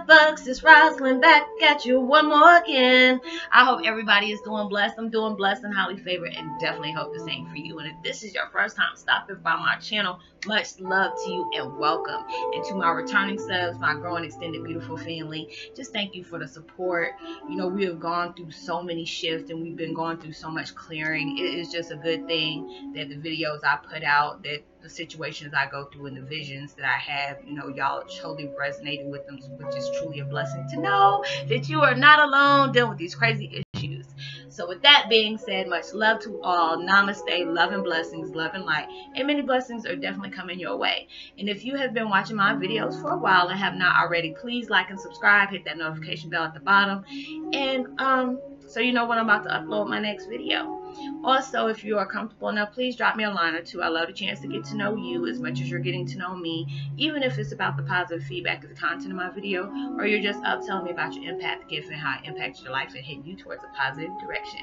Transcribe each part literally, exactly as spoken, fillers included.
the Bucks. It's Roslynn back at you one more again. I hope everybody is doing blessed. I'm doing blessed and highly favored, and definitely hope the same for you. And if this is your first time stopping by my channel, much love to you and welcome. And to my returning subs, my growing extended beautiful family, just thank you for the support. You know, we have gone through so many shifts and we've been going through so much clearing. It is just a good thing that the videos I put out, that the situations I go through and the visions that I have, you know, y'all totally resonated with them, which is truly a blessing to know that you are not alone dealing with these crazy issues. So with that being said, much love to all. Namaste, love and blessings, love and light, and many blessings are definitely coming your way. And if you have been watching my videos for a while and have not already, please like and subscribe, hit that notification bell at the bottom, and um so you know when I'm about to upload my next video. Also, if you are comfortable enough, please drop me a line or two. I love the chance to get to know you as much as you're getting to know me, even if it's about the positive feedback of the content of my video, or you're just up telling me about your impact, gift, and how it impacts your life and hitting you towards a positive direction.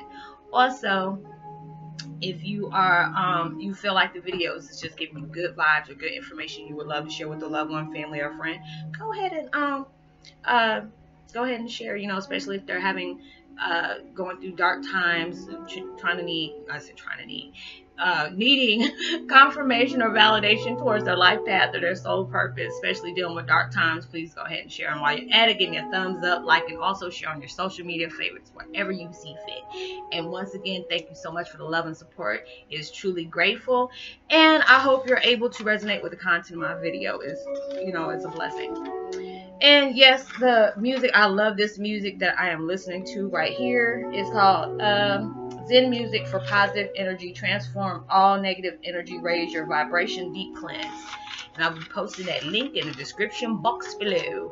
Also, if you are um you feel like the videos is just giving you good vibes or good information you would love to share with a loved one, family, or friend, go ahead and um uh go ahead and share, you know, especially if they're having uh going through dark times, trying to need I said trying to need uh needing confirmation or validation towards their life path or their soul purpose, especially dealing with dark times. Please go ahead and share. And while you're at it, give me a thumbs up, like, and also share on your social media favorites wherever you see fit. And once again, thank you so much for the love and support. It is truly grateful, and I hope you're able to resonate with the content of my video. Is you know it's a blessing. And yes, the music, I love this music that I am listening to right here. It's called um, Zen Music for Positive Energy. Transform all negative energy. Raise your vibration. Deep cleanse. And I'll be posting that link in the description box below.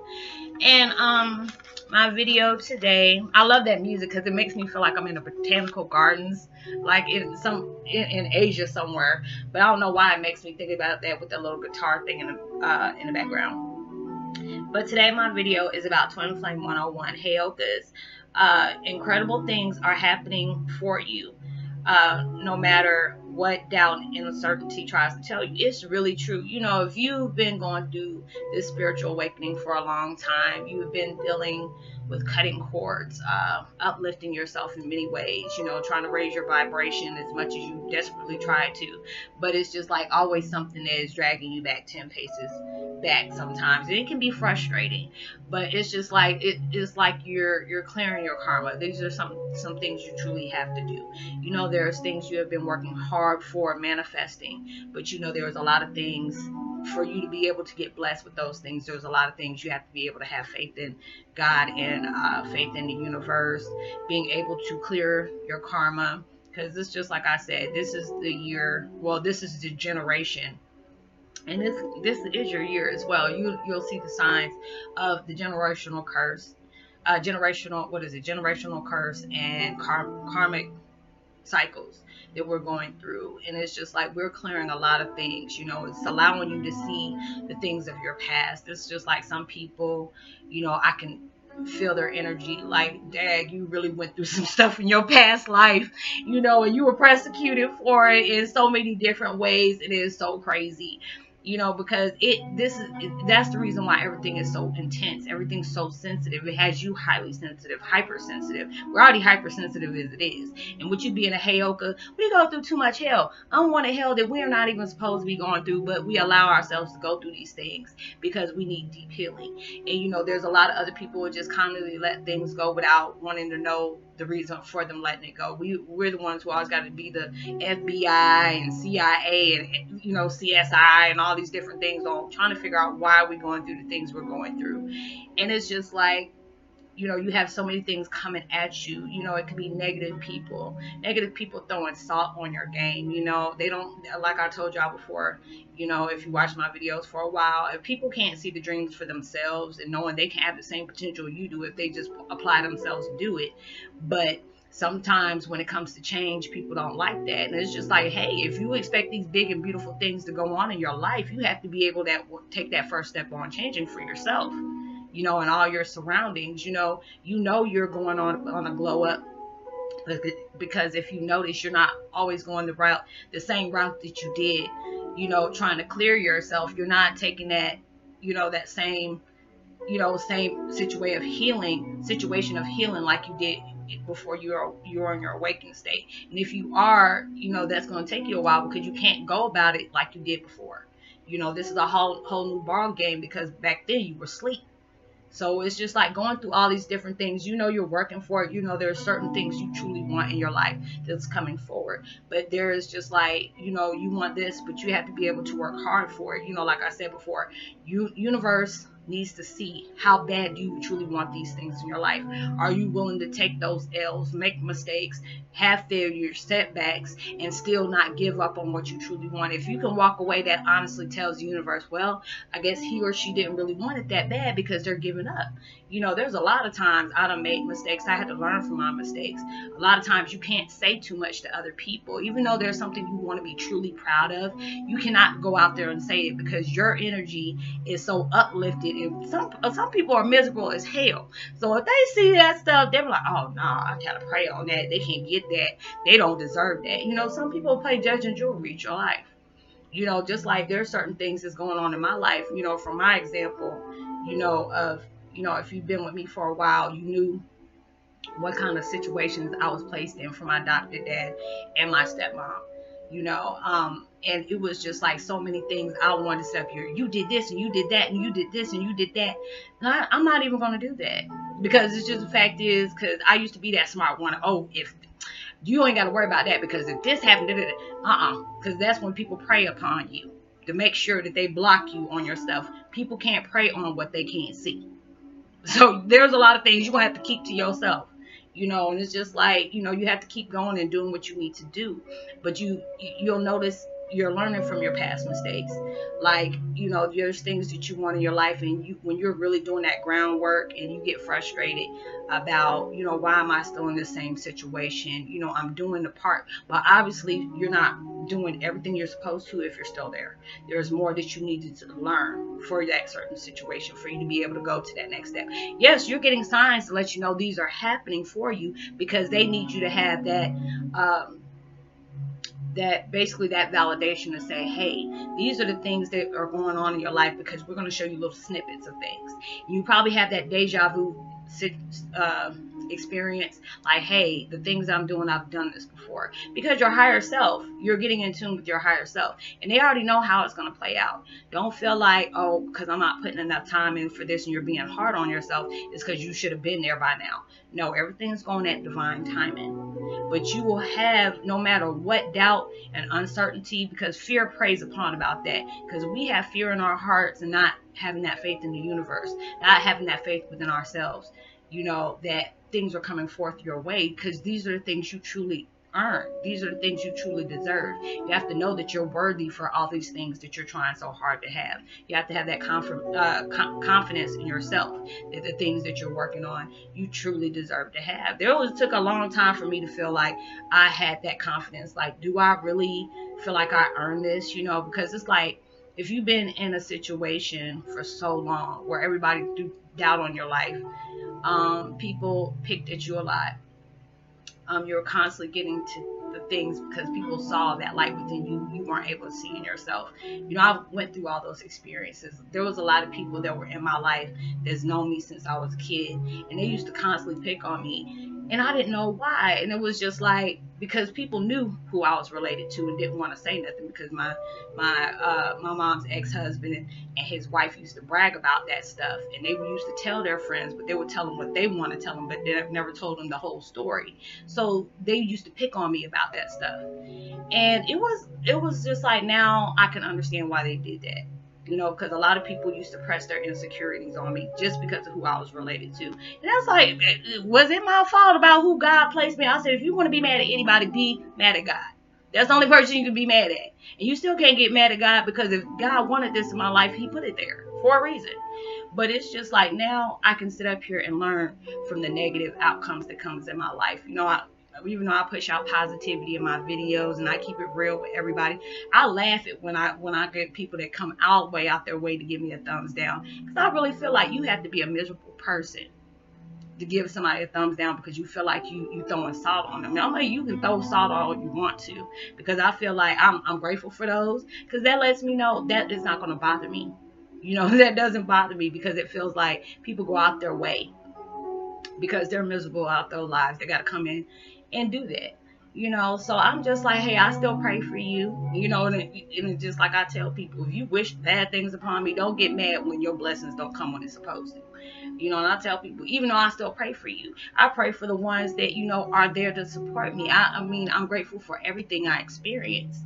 And um, my video today, I love that music because it makes me feel like I'm in a botanical gardens, like in some in, in Asia somewhere. But I don't know why it makes me think about that with that little guitar thing in the, uh, in the background. But today my video is about Twin Flame one oh one, Heyokas. Uh, incredible things are happening for you, uh, no matter what doubt and uncertainty tries to tell you. It's really true. You know, if you've been going through this spiritual awakening for a long time, you've been dealing with cutting cords, uh, uplifting yourself in many ways, you know, trying to raise your vibration as much as you desperately try to, but it's just like always something that is dragging you back ten paces back sometimes, and it can be frustrating, but it's just like, it is like you're, you're clearing your karma. These are some, some things you truly have to do. You know, there's things you have been working hard for manifesting, but you know, there was a lot of things for you to be able to get blessed with those things. There's a lot of things you have to be able to have faith in God and uh, faith in the universe, being able to clear your karma, because it's just like I said, this is the year, well, this is the generation, and this this is your year as well. You, you'll see the signs of the generational curse, uh, generational, what is it, generational curse and car karmic cycles that we're going through. And it's just like we're clearing a lot of things, you know, it's allowing you to see the things of your past. It's just like some people, you know, I can feel their energy, like, dad, you really went through some stuff in your past life, you know, and you were persecuted for it in so many different ways. It is so crazy, you know, because it this is it, that's the reason why everything is so intense, everything's so sensitive. It has you highly sensitive, hypersensitive. We're already hypersensitive as it is, and with you being a Heyoka, we go through too much hell, unwanted hell that we are not even supposed to be going through, but we allow ourselves to go through these things because we need deep healing. And you know, there's a lot of other people who just commonly let things go without wanting to know the reason for them letting it go. We, we're the ones who always got to be the F B I and C I A and, you know, C S I and all these different things on trying to figure out why we're going through the things we're going through. And it's just like, you know, you have so many things coming at you. You know, it could be negative people, negative people throwing salt on your game. You know, they don't, like I told y'all before, you know, if you watch my videos for a while, if people can't see the dreams for themselves and knowing they can have the same potential you do if they just apply themselves to do it. But sometimes when it comes to change, people don't like that. And it's just like, hey, if you expect these big and beautiful things to go on in your life, you have to be able to take that first step on changing for yourself, you know, and all your surroundings. You know, you know you're going on on a glow up, because if you notice, you're not always going the route, the same route that you did, you know, trying to clear yourself. You're not taking that, you know, that same you know, same situation of healing, situation of healing like you did before you're you're in your awakened state. And if you are, you know, that's going to take you a while because you can't go about it like you did before. You know, this is a whole whole new ball game because back then you were asleep. So it's just like going through all these different things. You know, you're working for it. You know, there are certain things you truly want in your life that's coming forward. But there is just like, you know, you want this, but you have to be able to work hard for it. You know, like I said before, you, universe needs to see how bad you truly want these things in your life. Are you willing to take those L's, make mistakes, have failures, setbacks, and still not give up on what you truly want? If you can walk away, that honestly tells the universe, well, I guess he or she didn't really want it that bad because they're giving up. You know, there's a lot of times I done made mistakes. I had to learn from my mistakes. A lot of times you can't say too much to other people. Even though there's something you want to be truly proud of, you cannot go out there and say it because your energy is so uplifted. And some some people are miserable as hell. So if they see that stuff, they're like, oh nah, I gotta pray on that. They can't get that. They don't deserve that. You know, some people play judge and jury your life. You know, just like there's certain things that's going on in my life. You know, from my example, you know, of you know, if you've been with me for a while, you knew what kind of situations I was placed in for my adopted dad and my stepmom. You know, um, and it was just like so many things I wanted to say up here. You did this and you did that and you did this and you did that. And I, I'm not even going to do that because it's just the fact is because I used to be that smart one. Oh, if you ain't got to worry about that because if this happened, uh-uh, because that's when people prey upon you to make sure that they block you on your stuff. People can't prey on what they can't see. So there's a lot of things you're going to have to keep to yourself. You know, and it's just like, you know, you have to keep going and doing what you need to do. But you, you'll notice you're learning from your past mistakes. Like, you know, there's things that you want in your life. And you, when you're really doing that groundwork and you get frustrated about, you know, why am I still in the same situation? You know, I'm doing the part. But obviously, you're not doing everything you're supposed to if you're still there. There's more that you needed to learn for that certain situation for you to be able to go to that next step. Yes, you're getting signs to let you know these are happening for you because they need you to have that, um, that basically that validation to say, hey, these are the things that are going on in your life because we're going to show you little snippets of things. You probably have that deja vu uh, experience, like, hey, the things I'm doing, I've done this before. Because your higher self, you're getting in tune with your higher self. And they already know how it's going to play out. Don't feel like, oh, because I'm not putting enough time in for this and you're being hard on yourself. It's because you should have been there by now. No, everything's going at divine timing. But you will have, no matter what, doubt and uncertainty, because fear preys upon about that. Because we have fear in our hearts and not having that faith in the universe, not having that faith within ourselves, you know, that things are coming forth your way because these are the things you truly earn. These are the things you truly deserve. You have to know that you're worthy for all these things that you're trying so hard to have. You have to have that comfort, uh, com confidence in yourself that the things that you're working on, you truly deserve to have. There always took a long time for me to feel like I had that confidence. Like, do I really feel like I earned this? You know, because it's like, if you've been in a situation for so long where everybody threw doubt on your life, um, people picked at you a lot. Um, you're constantly getting to the things because people saw that light within you you weren't able to see in yourself. You know, I went through all those experiences. There was a lot of people that were in my life that's known me since I was a kid, and they used to constantly pick on me. And I didn't know why. And it was just like, because people knew who I was related to and didn't want to say nothing because my my uh, my mom's ex-husband and, and his wife used to brag about that stuff. And they used to tell their friends, but they would tell them what they want to tell them, but they never told them the whole story. So they used to pick on me about that stuff. And it was, it was just like, now I can understand why they did that. You know, because a lot of people used to press their insecurities on me just because of who I was related to. And that's like, was it my fault about who God placed me? I said, if you want to be mad at anybody, be mad at God. That's the only person you can be mad at. And you still can't get mad at God because if God wanted this in my life, he put it there for a reason. But it's just like now I can sit up here and learn from the negative outcomes that comes in my life. You know, I, even though I push out positivity in my videos and I keep it real with everybody, I laugh at when I when I get people that come all the way out their way to give me a thumbs down, because I really feel like you have to be a miserable person to give somebody a thumbs down because you feel like you you throwing salt on them. Now, I know you can throw salt all you want to, because I feel like I'm I'm grateful for those, because that lets me know that is not going to bother me. You know, that doesn't bother me, because it feels like people go out their way because they're miserable out their lives. They got to come in and do that. You know, so I'm just like, hey, I still pray for you. You know, and, it, and it's just like I tell people, if you wish bad things upon me, don't get mad when your blessings don't come when it's supposed to. You know, and I tell people, even though I still pray for you, I pray for the ones that, you know, are there to support me. I, I mean, I'm grateful for everything I experienced.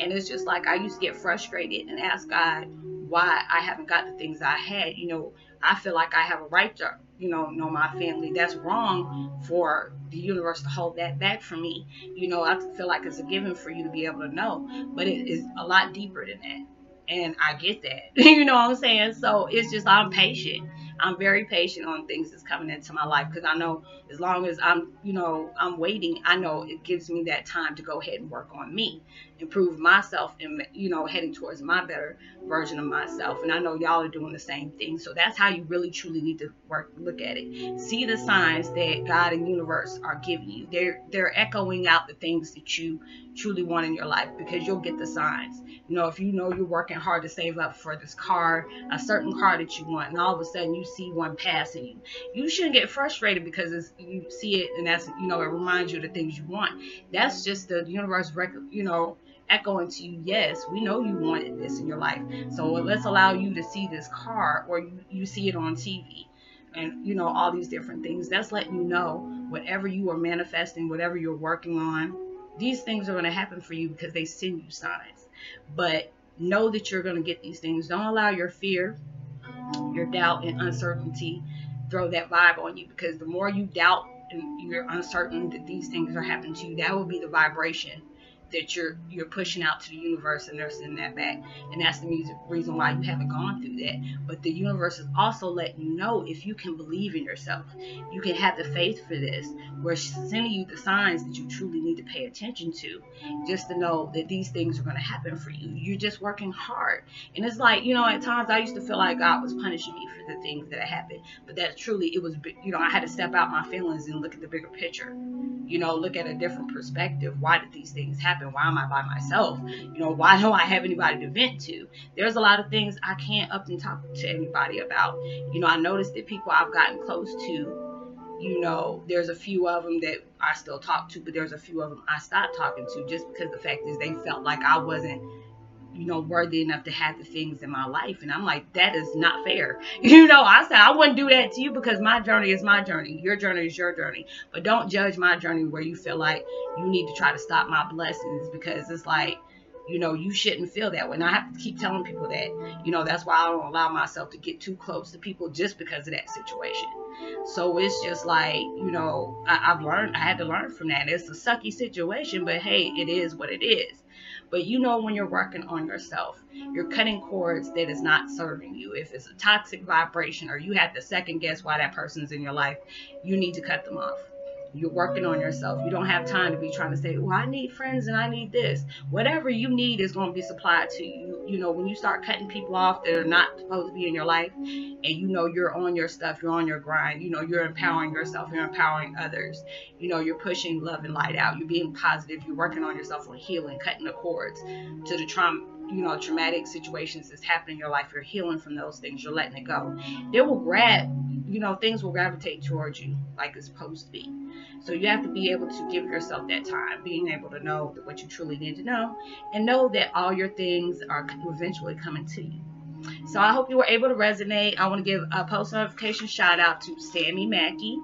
And it's just like I used to get frustrated and ask God why I haven't got the things I had. You know, I feel like I have a right to, you know, know my family. That's wrong for the universe to hold that back from me. You know, I feel like it's a given for you to be able to know, but it is a lot deeper than that. And I get that. You know what I'm saying? So it's just, I'm patient. I'm very patient on things that's coming into my life, because I know as long as I'm, you know, I'm waiting, I know it gives me that time to go ahead and work on me, improve myself, and, you know, heading towards my better version of myself. And I know y'all are doing the same thing. So that's how you really truly need to work, look at it. See the signs that God and universe are giving you. They're, they're echoing out the things that you truly want in your life, because you'll get the signs. You know, if you know you're working hard to save up for this car, a certain car that you want, and all of a sudden you see one passing you, you shouldn't get frustrated because it's, you see it, and that's, you know, it reminds you of the things you want. That's just the universe, you know, echoing to you, yes, we know you wanted this in your life, so let's allow you to see this car, or you, you see it on T V, and, you know, all these different things. That's letting you know whatever you are manifesting, whatever you're working on, these things are going to happen for you, because they send you signs. But know that you're going to get these things. Don't allow your fear, your doubt, and uncertainty throw that vibe on you, because the more you doubt and you're uncertain that these things are happening to you, that will be the vibration that you're you're pushing out to the universe, and they're sending that back. And that's the reason why you haven't gone through that. But the universe is also letting you know, if you can believe in yourself, you can have the faith for this. We're sending you the signs that you truly need to pay attention to, just to know that these things are going to happen for you. You're just working hard. And it's like, you know, at times I used to feel like God was punishing me for the things that happened, but that truly, it was, you know, I had to step out my feelings and look at the bigger picture. You know, look at a different perspective. Why did these things happen? And why am I by myself? You know, why don't I have anybody to vent to? There's a lot of things I can't up and talk to anybody about. You know, I noticed that people I've gotten close to, you know, there's a few of them that I still talk to, but there's a few of them I stopped talking to, just because the fact is they felt like I wasn't, you know, worthy enough to have the things in my life. And I'm like, that is not fair. You know, I said, I wouldn't do that to you, because my journey is my journey. Your journey is your journey. But don't judge my journey where you feel like you need to try to stop my blessings, because it's like, you know, you shouldn't feel that way. And I have to keep telling people that. You know, that's why I don't allow myself to get too close to people, just because of that situation. So it's just like, you know, I, I've learned, I had to learn from that. It's a sucky situation, but hey, it is what it is. But you know, when you're working on yourself, you're cutting cords that is not serving you. If it's a toxic vibration, or you have to second guess why that person's in your life, you need to cut them off. You're working on yourself. You don't have time to be trying to say, well, I need friends and I need this. Whatever you need is going to be supplied to you. You know, when you start cutting people off that are not supposed to be in your life, and you know you're on your stuff, you're on your grind, you know, you're empowering yourself, you're empowering others, you know, you're pushing love and light out, you're being positive, you're working on yourself, on healing, cutting the cords to the trauma, you know, traumatic situations that's happening in your life. You're healing from those things. You're letting it go. They will grab, you know, things will gravitate towards you like it's supposed to be. So you have to be able to give yourself that time, being able to know what you truly need to know, and know that all your things are eventually coming to you. So I hope you were able to resonate. I want to give a post notification shout out to Sammy Mackey.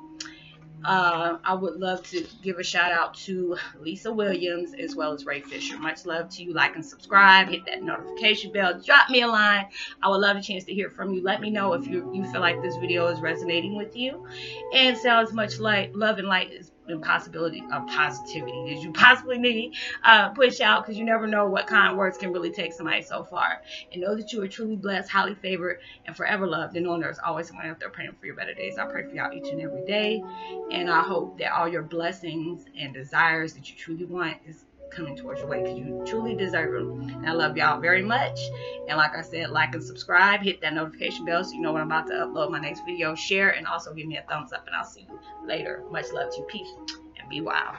Uh, I would love to give a shout out to Lisa Williams, as well as Ray Fisher. Much love to you. Like and subscribe. Hit that notification bell. Drop me a line. I would love a chance to hear from you. Let me know if you, you feel like this video is resonating with you and sounds much like love and light is and possibility of positivity as you possibly need. Uh, push out, because you never know what kind words can really take somebody so far. And know that you are truly blessed, highly favored, and forever loved. And know there's always someone out there praying for your better days. I pray for y'all each and every day. And I hope that all your blessings and desires that you truly want is coming towards your way, because you truly deserve them. And I love y'all very much. And like I said, like and subscribe. Hit that notification bell so you know when I'm about to upload my next video. Share, and also give me a thumbs up. And I'll see you later. Much love to you. Peace and be wild.